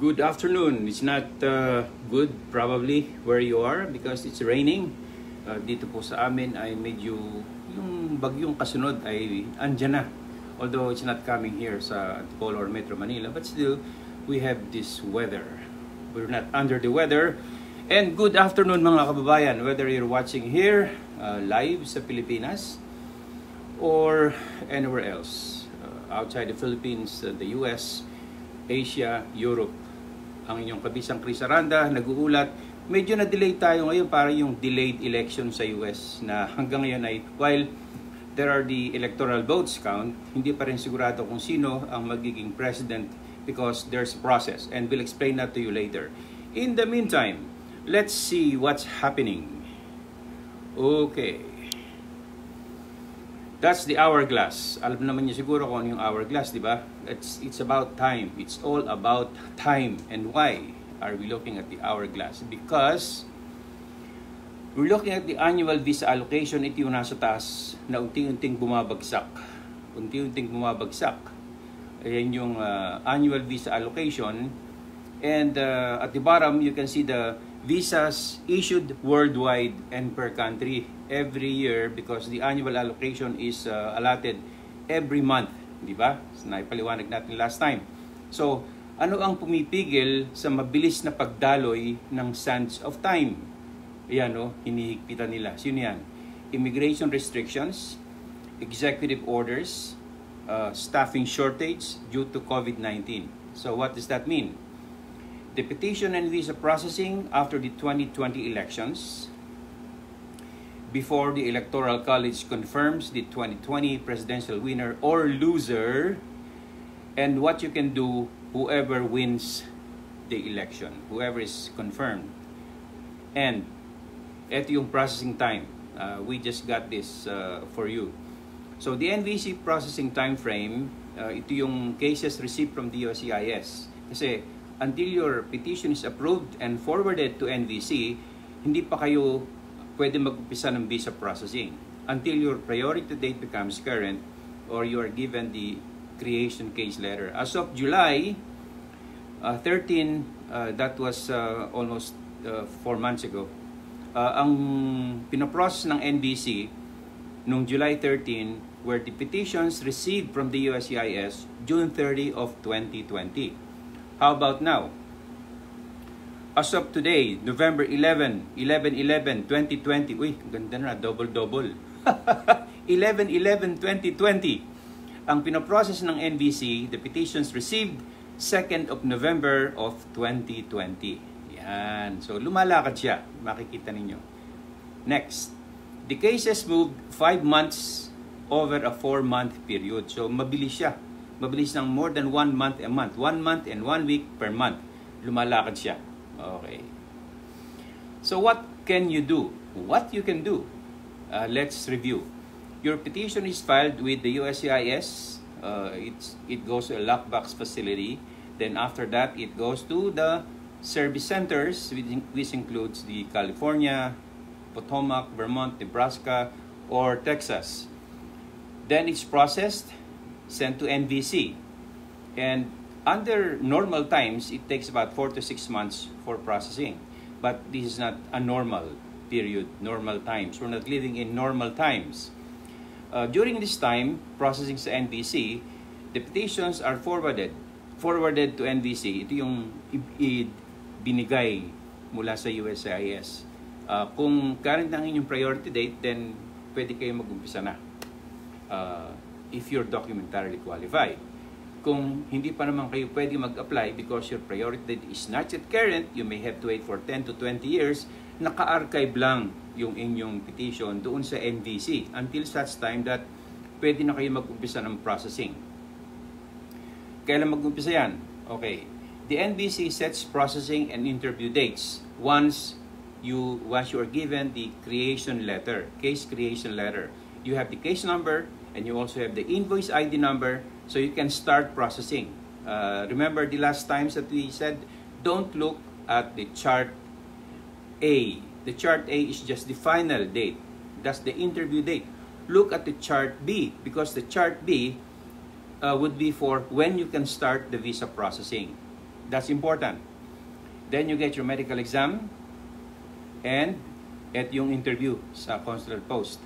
Good afternoon. It's not good probably where you are because it's raining. Dito po sa amin ay medyo yung bagyong kasunod ay andyan na. Although it's not coming here sa Antipolo or Metro Manila, but still we have this weather. We're not under the weather. And good afternoon mga kababayan, whether you're watching here live sa Pilipinas or anywhere else outside the Philippines, the US, Asia, Europe. Ang inyong kabisang Chris Aranda, nag-uulat. Medyo na-delay tayo ngayon para yung delayed election sa US na hanggang ngayon ay while there are the electoral votes count, hindi pa rin sigurado kung sino ang magiging president because there's a process and we'll explain that to you later. In the meantime, let's see what's happening. Okay. That's the hourglass. Alam naman niyo siguro kung ano yung hourglass, di ba? It's about time. It's all about time. And why are we looking at the hourglass? Because we're looking at the annual visa allocation. Ito yung nasa taas na unti-unting bumabagsak. Unti-unting bumabagsak. Ayan yung annual visa allocation. And at the bottom, you can see the visas issued worldwide and per country every year because the annual allocation is allotted every month, di ba? Naipaliwanag natin last time. So, ano ang pumipigil sa mabilis na pagdaloy ng sands of time? Ayan, no? Hinihigpitan nila. Sino yan? Immigration restrictions, executive orders, staffing shortage due to COVID-19. So, what does that mean? The petition and visa processing after the 2020 elections, before the Electoral College confirms the 2020 presidential winner or loser, and what you can do whoever wins the election, whoever is confirmed. And ito yung processing time. We just got this for you. So the NVC processing time frame, ito yung cases received from the USCIS. Kasi until your petition is approved and forwarded to NVC, hindi pa kayo pwede mag-umpisa ng visa processing until your priority date becomes current or you are given the creation case letter. As of July 13, that was almost 4 months ago, ang pinoprocess ng NVC noong July 13 were the petitions received from the USCIS June 30 of 2020. How about now? As of today, November 11, 11-11-2020. Uy, ganda na, double-double. 11-11-2020. Ang pinoprocess ng NVC, the petitions received 2nd of November of 2020. Yan. So, lumalakad siya. Makikita ninyo. Next. The cases moved 5 months over a 4-month period. So, mabilis siya. Mabilis ng more than 1 month a month. 1 month and 1 week per month. Lumalakad siya. Okay. So what can you do? What you can do? Let's review. Your petition is filed with the USCIS. It goes to a lockbox facility. Then after that, it goes to the service centers, which includes the California, Potomac, Vermont, Nebraska, or Texas. Then it's processed, sent to NVC, and under normal times it takes about 4 to 6 months for processing, but this is not a normal period, normal times. We're not living in normal times. During this time, processing sa NVC, the petitions are forwarded to NVC. Ito yung binigay mula sa USCIS. Kung current ang inyong priority date, then pwede kayo mag-umpisa na. If you're documentarily qualified. Kung hindi pa naman kayo pwede mag-apply because your priority is not yet current, you may have to wait for 10 to 20 years, naka-archive lang yung inyong petition doon sa NVC until such time that pwede na kayo mag-umpisa ng processing. Kailan mag-umpisa yan? Okay. The NVC sets processing and interview dates once you are given the creation letter, case creation letter. You have the case number, and you also have the invoice ID number, so you can start processing. Remember the last times that we said, don't look at the chart A. The chart A is just the final date. That's the interview date. Look at the chart B, because the chart B would be for when you can start the visa processing. That's important. Then you get your medical exam and at yung interview sa consular post.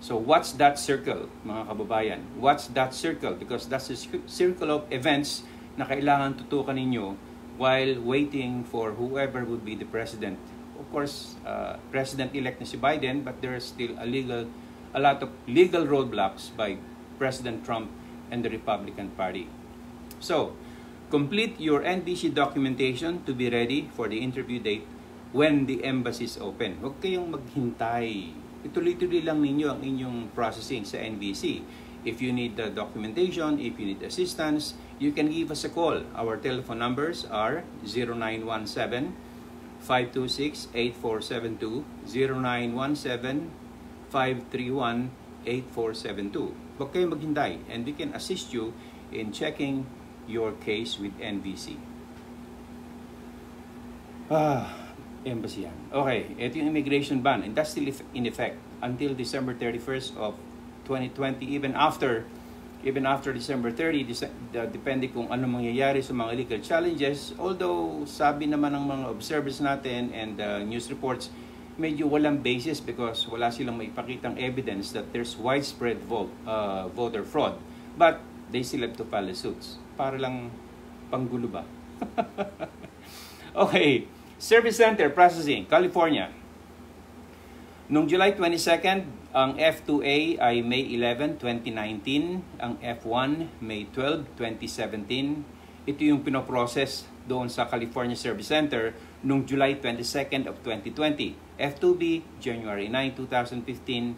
So what's that circle, mga kababayan? What's that circle? Because that's a circle of events na kailangan tutukan ninyo while waiting for whoever would be the president. Of course, president-elect na si Biden, but there is still a lot of legal roadblocks by President Trump and the Republican Party. So, complete your NVC documentation to be ready for the interview date when the embassy is open. Huwag kayong maghintay. Ituloy-tuloy lang ninyo ang inyong processing sa NVC. If you need the documentation, if you need assistance, you can give us a call. Our telephone numbers are 0917-526-8472, 0917-531-8472. Huwag kayong maghintay, and we can assist you in checking your case with NVC. Embassy yan. Okay, ito yung immigration ban, and that's still in effect until December 31st of 2020, even after December 30, depende kung ano mangyayari sa mga legal challenges. Although, sabi naman ng mga observers natin and news reports, medyo walang basis because wala silang maipakitang evidence that there's widespread voter fraud. But, they still have to file suits. Para lang panggulo ba? Okay, Service Center Processing, California. Noong July 22nd, ang F2A ay May 11, 2019. Ang F1, May 12, 2017. Ito yung pinoprocess doon sa California Service Center noong July 22nd of 2020. F2B, January 9, 2015.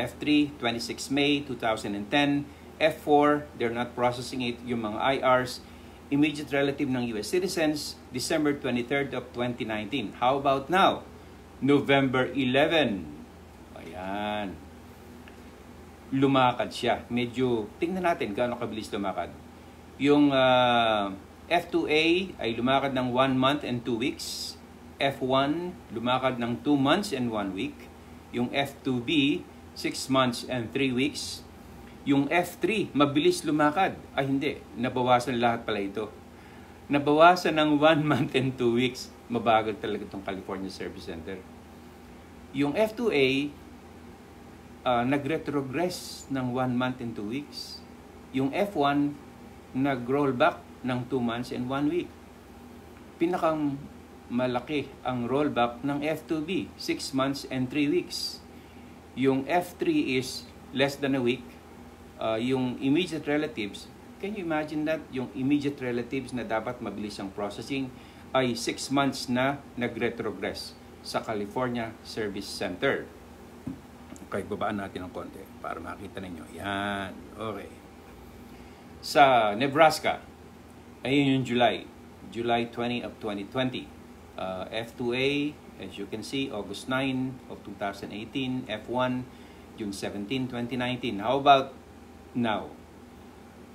F3, 26 May, 2010. F4, they're not processing it, yung mga IRs. Immediate relative ng US citizens, December 23rd of 2019. How about now? November 11. Ayan. Lumakad siya. Medyo, tingnan natin gaano kabilis lumakad. Yung F2A ay lumakad ng 1 month and 2 weeks. F1, lumakad ng 2 months and 1 week. Yung F2B, 6 months and 3 weeks. Yung F3, mabilis lumakad. Ay hindi, nabawasan lahat pala ito. Nabawasan ng 1 month and 2 weeks. Mabagal talaga itong California Service Center. Yung F2A, nag-retrogress ng 1 month and 2 weeks. Yung F1, nag-roll back ng 2 months and 1 week. Pinakang malaki ang rollback ng F2B, 6 months and 3 weeks. Yung F3 is less than a week. Yung immediate relatives, can you imagine that? Yung immediate relatives na dapat mabilis ang processing, ay 6 months na nag-retrogress sa California Service Center. Okay, babaan natin ng konti para makita ninyo. Yan. Okay. Sa Nebraska, ayun yung July. July 20 of 2020. F2A, as you can see, August 9 of 2018. F1, June 17, 2019. How about now?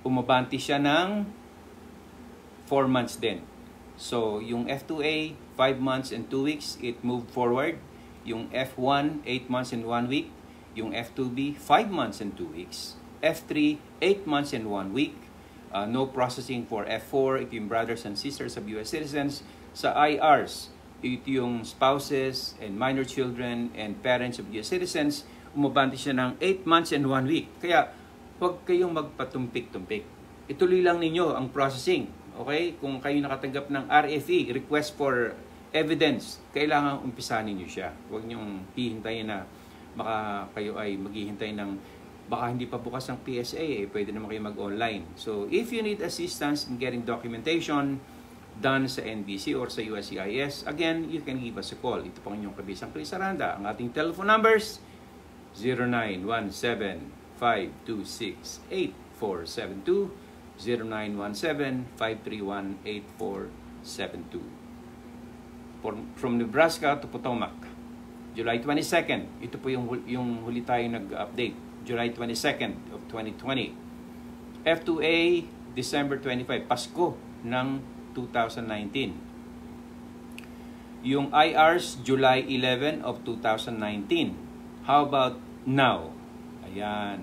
Umabanti siya ng 4 months din. So, yung F2A, 5 months and 2 weeks, it moved forward. Yung F1, 8 months and 1 week. Yung F2B, 5 months and 2 weeks. F3, 8 months and 1 week. No processing for F4, if yung brothers and sisters of US citizens. Sa IRs, ito yung spouses and minor children and parents of US citizens, umabanti siya ng 8 months and 1 week. Kaya, huwag kayong magpatumpik-tumpik. Ituloy lang ninyo ang processing. Okay? Kung kayo nakatanggap ng RFE, request for evidence, kailangan umpisanin niyo siya. Huwag niyong hihintayin na baka kayo ay maghihintay ng baka hindi pa bukas ang PSA, eh, pwede naman kayo mag-online. So, if you need assistance in getting documentation done sa NVC or sa USCIS, again, you can give us a call. Ito pang inyong kabisang Chris Aranda. Ang ating telephone numbers, 0917-526-8472. 0917-531-8472. From Nebraska to Potomac, July 22nd. Ito po yung huli tayo nag-update. July 22nd of 2020. F2A, December 25. Pasko ng 2019. Yung IRs, July 11 of 2019. How about now? Ayan.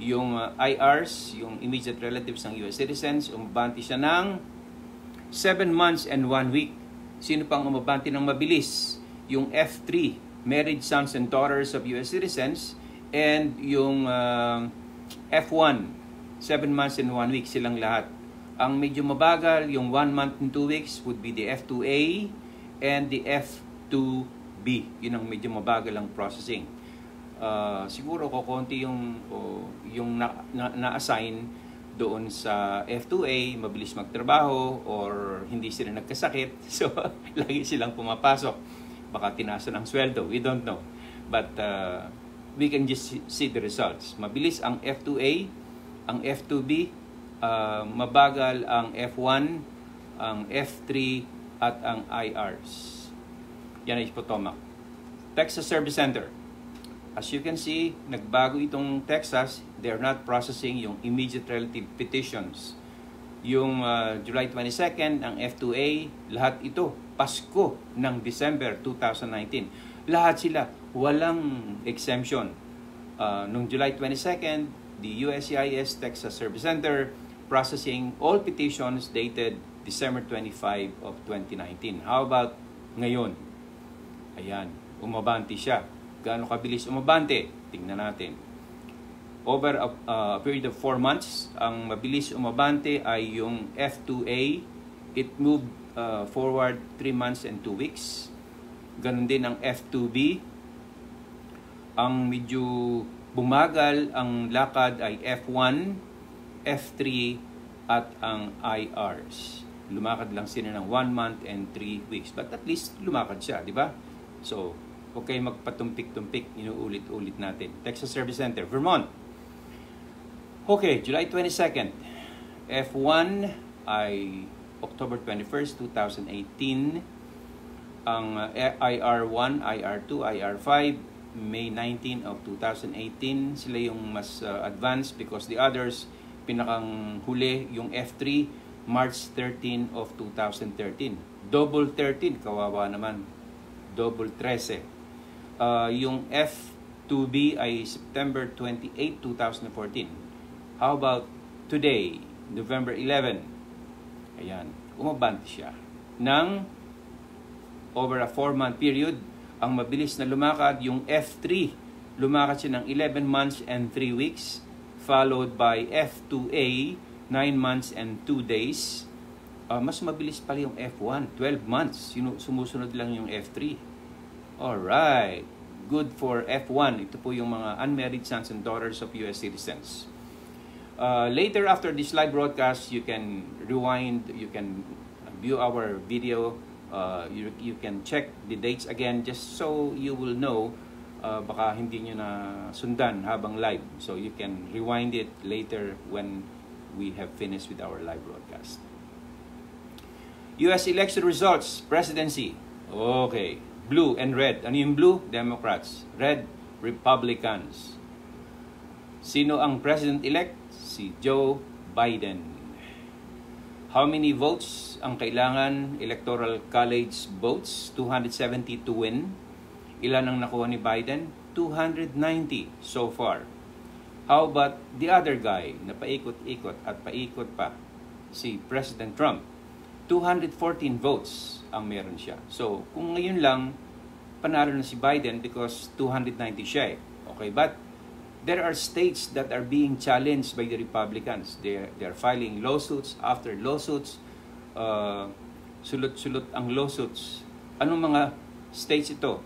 Yung IRs, yung immediate relatives ng US citizens, umabanti siya ng 7 months and 1 week. Sino pang umabante ng mabilis? Yung F3, Married Sons and Daughters of U.S. Citizens, and yung F1, 7 months and 1 week silang lahat. Ang medyo mabagal, yung 1 month and 2 weeks would be the F2A and the F2B. Yun ang medyo mabagal ang processing. Siguro ko konti yung na-assign doon sa F2A, mabilis magtrabaho or hindi sila nagkasakit. So, lagi silang pumapasok. Baka tinasa ng sweldo. We don't know. But we can just see the results. Mabilis ang F2A, ang F2B, mabagal ang F1, ang F3, at ang IRs. Yan ay Potomac. Texas Service Center. As you can see, nagbago itong Texas. They're not processing yung immediate relative petitions. Yung July 22nd, ang F2A, lahat ito, Pasko ng December 2019. Lahat sila, walang exemption. Nung July 22nd, the USCIS Texas Service Center processing all petitions dated December 25 of 2019. How about ngayon? Ayan, umabanti siya. Gaano kabilis umabante? Tingnan natin. Over a period of 4 months, ang mabilis umabante ay yung F2A. It moved forward 3 months and 2 weeks. Ganon din ang F2B. Ang medyo bumagal ang lakad ay F1, F3, at ang IRs. Lumakad lang sila ng 1 month and 3 weeks. But at least lumakad siya, di ba? So, huwag kayong magpatumpik-tumpik, inuulit-ulit natin. Texas Service Center, Vermont. Okay, July 22nd. F1 ay October 21st, 2018. Ang IR1, IR2, IR5, May 19 of 2018. Sila yung mas advanced because the others, pinakang huli, yung F3, March 13 of 2013. Double 13, kawawa naman. Double 13. Yung F2B ay September 28, 2014. How about today, November 11? Ayan, umabanti siya. Nang over a 4-month period, ang mabilis na lumakad, yung F3, lumakad siya ng 11 months and 3 weeks, followed by F2A, 9 months and 2 days. Mas mabilis pala yung F1, 12 months. Sumusunod lang yung F3. Alright, good for F1. Ito po yung mga unmarried sons and daughters of U.S. citizens. Later after this live broadcast, you can rewind, you can view our video, you can check the dates again just so you will know, baka hindi nyo na sundan habang live. So you can rewind it later when we have finished with our live broadcast. U.S. election results, presidency. Okay. Blue and red. Ano yung blue? Democrats. Red, Republicans. Sino ang president-elect? Si Joe Biden. How many votes ang kailangan? Electoral College votes, 270 to win. Ilan ang nakuha ni Biden? 290 so far. How about the other guy na paikot-ikot at paikot pa? Si President Trump. 214 votes ang meron siya. So, kung ngayon lang, panalo na si Biden because 290 siya eh. Okay, but there are states that are being challenged by the Republicans. They are filing lawsuits after lawsuits. Sulut-sulut ang lawsuits. Anong mga states ito?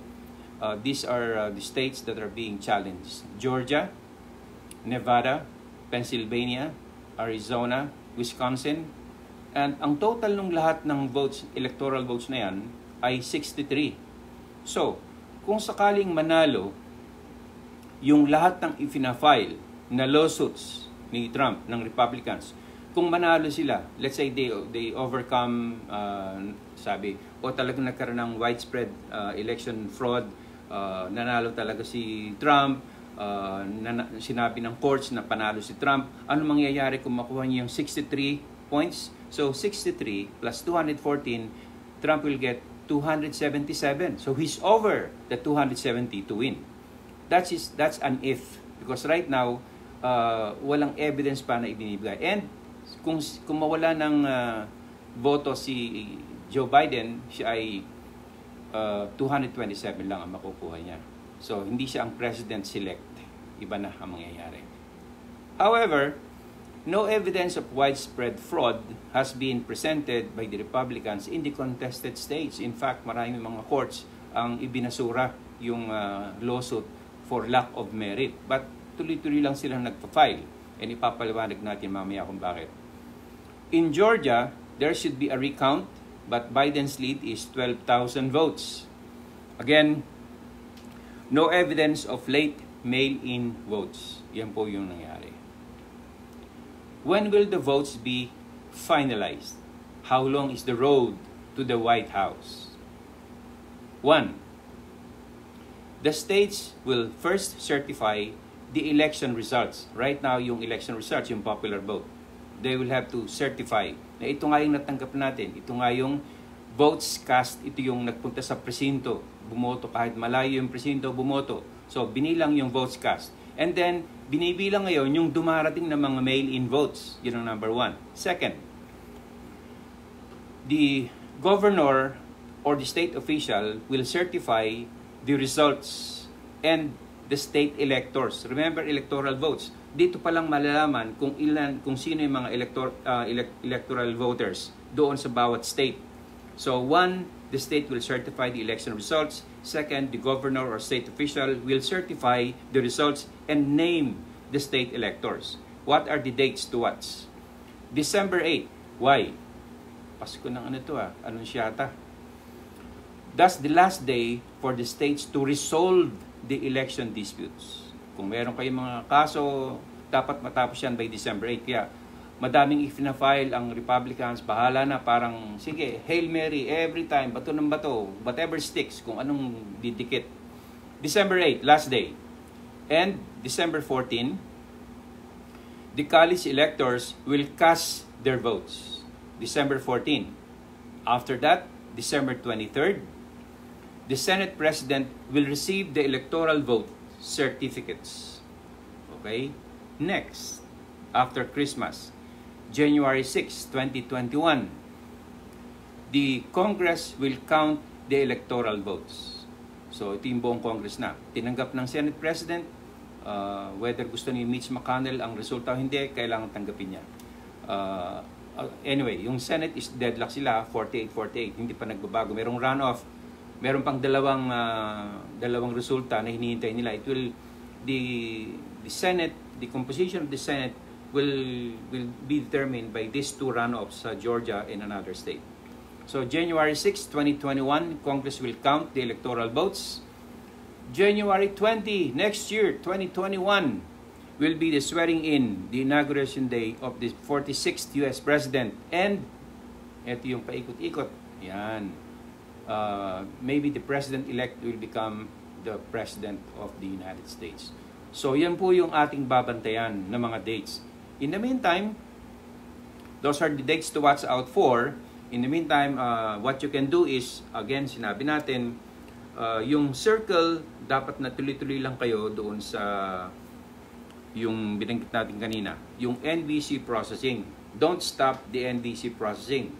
These are the states that are being challenged. Georgia, Nevada, Pennsylvania, Arizona, Wisconsin. And ang total ng lahat ng votes, electoral votes na yan, ay 63. So, kung sakaling manalo yung lahat ng ifinafile na lawsuits ni Trump, ng Republicans, kung manalo sila, let's say they overcome, talagang nagkaroon ng widespread election fraud, nanalo talaga si Trump, sinabi ng courts na panalo si Trump, ano mangyayari kung makuha niya yung 63 points? So, 63 plus 214, Trump will get 277. So, he's over the 270 to win. That's an if. Because right now, walang evidence pa na ibinibigay. And kung mawala ng boto si Joe Biden, siya ay 227 lang ang makukuha niya. So, hindi siya ang president-elect. Iba na ang mangyayari. However, no evidence of widespread fraud has been presented by the Republicans in the contested states. In fact, maraming mga courts ang ibinasura yung lawsuit for lack of merit. But tuloy-tuloy lang silang nagpa-file. And ipapaliwanag natin mamaya kung bakit. In Georgia, there should be a recount, but Biden's lead is 12,000 votes. Again, no evidence of late mail-in votes. Yan po yung nangyari. When will the votes be finalized? How long is the road to the White House? 1. The states will first certify the election results. Right now, yung election results, yung popular vote. They will have to certify na ito nga yung natanggap natin. Ito nga yung votes cast. Ito yung nagpunta sa presinto. Bumoto kahit malayo yung presinto, bumoto. So, binilang yung votes cast. And then, binibilang ngayon yung dumarating na mga mail-in votes. Yun ang number one. Second, the governor or the state official will certify the results and the state electors. Remember, electoral votes. Dito palang malalaman kung ilan, kung sino yung mga electoral voters doon sa bawat state. So, 1, the state will certify the election results. 2, the governor or state official will certify the results and name the state electors. What are the dates to watch? December 8. Why? Pasko ng ano to ah. Anunsyata. That's the last day for the states to resolve the election disputes. Kung meron kayong mga kaso, dapat matapos yan by December 8. Kaya madaming ifina-file ang Republicans, bahala na, parang sige, Hail Mary every time, bato ng bato, whatever sticks, kung anong didikit. December 8, last day. And December 14, the college electors will cast their votes. December 14. After that, December 23rd, the Senate President will receive the electoral vote certificates. Okay? Next, after Christmas, January 6, 2021, the Congress will count the electoral votes. So, ito yung buong Congress na. Tinanggap ng Senate President, whether gusto ni Mitch McConnell ang resulta o hindi, kailangan tanggapin niya. Anyway, yung Senate is deadlock sila, 48-48, hindi pa nagbabago. Merong runoff. Meron pang dalawang resulta na hinihintay nila. It will, the Senate, the composition of the Senate will be determined by these two runoffs, Georgia and another state. So January 6, 2021, Congress will count the electoral votes. January 20, next year, 2021, will be the swearing in, the inauguration day of the 46th U.S. President. And, ito yung paikot-ikot, yan. Maybe the president-elect will become the president of the United States. So, yan po yung ating babantayan na mga dates. In the meantime, those are the dates to watch out for. In the meantime, what you can do is, again, sinabi natin, yung circle, dapat na tuloy-tuloy lang kayo doon sa yung binanggit natin kanina. Yung NVC processing. Don't stop the NVC processing.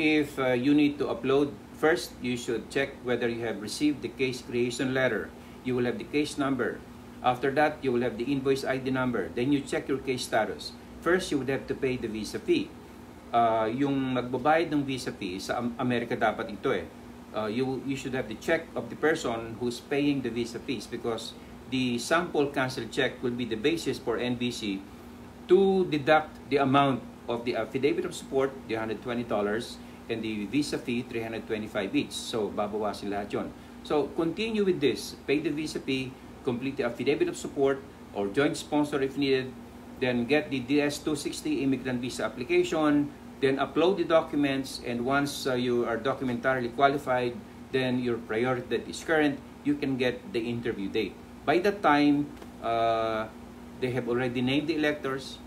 If you need to upload, first, you should check whether you have received the case creation letter. You will have the case number. After that, you will have the invoice ID number. Then you check your case status. First, you would have to pay the visa fee. Yung magbabayad ng visa fee, sa Amerika dapat ito eh. You should have the check of the person who's paying the visa fees because the sample cancel check will be the basis for NVC to deduct the amount of the affidavit of support, the $120, and the visa fee, $325 each. So, babawasin lahat yun. So, continue with this. Pay the visa fee, complete the affidavit of support, or joint sponsor if needed, then get the DS-260 immigrant visa application, then upload the documents, and once you are documentarily qualified, then your priority that is current, you can get the interview date. By that time, they have already named the electors,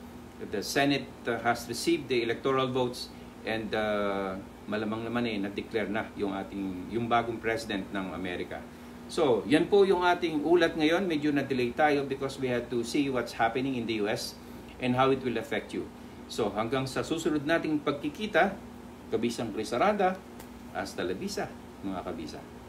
the Senate has received the electoral votes, and malamang naman na-declare na yung bagong president ng Amerika. So, yan po yung ating ulat ngayon. Medyo na-delay tayo because we had to see what's happening in the US and how it will affect you. So, hanggang sa susunod nating pagkikita, Kabisang Chris Aranda, hasta la vista, mga kabisa.